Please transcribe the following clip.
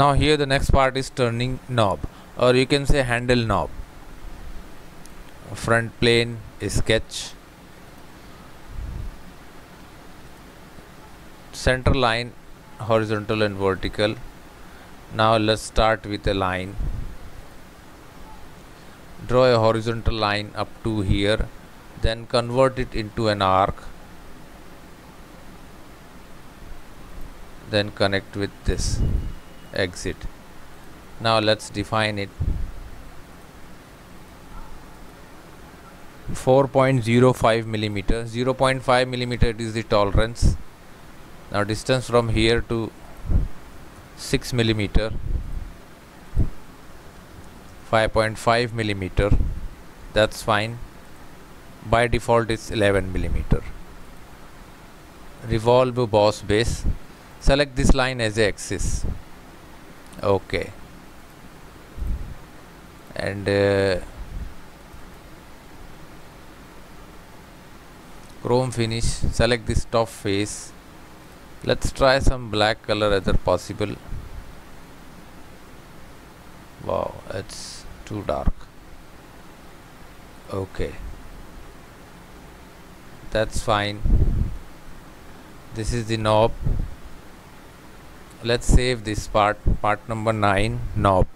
Now here the next part is turning knob, or you can say handle knob. Front plane, sketch, center line, horizontal and vertical. Now let's start with a line. Draw a horizontal line up to here, then convert it into an arc, then connect with this exit. Now let's define it. 4.05 millimeter, 0.5 millimeter is the tolerance. Now distance from here to 6 millimeter, 5.5 millimeter, that's fine. By default it's 11 millimeter. Revolve boss base. Select this line as axis. Okay. And chrome finish. Select this top face. Let's try some black color as possible. Wow, it's too dark. Okay, that's fine. This is the knob. Let's save this part, part number 9, knob.